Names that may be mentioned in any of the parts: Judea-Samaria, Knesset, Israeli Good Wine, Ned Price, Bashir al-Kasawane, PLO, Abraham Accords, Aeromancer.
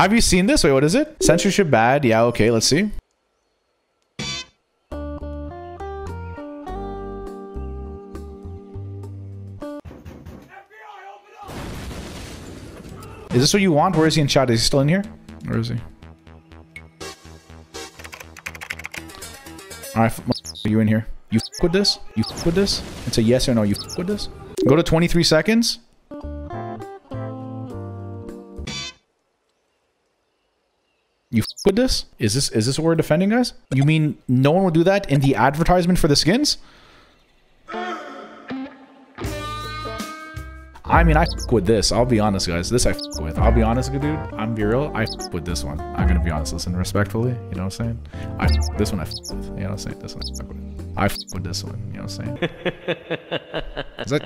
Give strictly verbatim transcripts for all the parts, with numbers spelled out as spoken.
Have you seen this? Wait, what is it? Censorship bad. Yeah, okay, let's see. Is this what you want? Where is he in chat? Is he still in here? Where is he? Alright, are you in here? You f with this? You f with this? It's a yes or no. You f with this? Go to twenty-three seconds. You f with this? Is this is this what we're defending, guys? You mean no one will do that in the advertisement for the skins? I mean, I f*** with this. I'll be honest, guys. This I f*** with. I'll be honest, dude. I'm be real. I f*** with this one. I'm gonna be honest. Listen, respectfully. You know what I'm saying? I f*** with this one. I f*** with. You know what I'm saying? This one I f*** with. I f*** with this one. You know what I'm saying?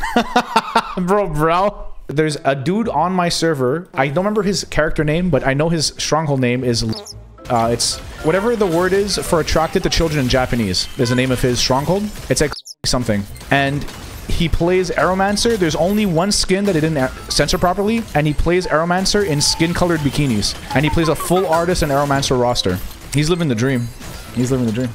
Is that... bro, bro. There's a dude on my server. I don't remember his character name, but I know his stronghold name is... Uh, it's whatever the word is for attracted to children in Japanese. There's the name of his stronghold. It's like something. And... he plays Aeromancer. There's only one skin that it didn't censor properly, and he plays Aeromancer in skin-colored bikinis. And he plays a full artist and Aeromancer roster. He's living the dream. He's living the dream.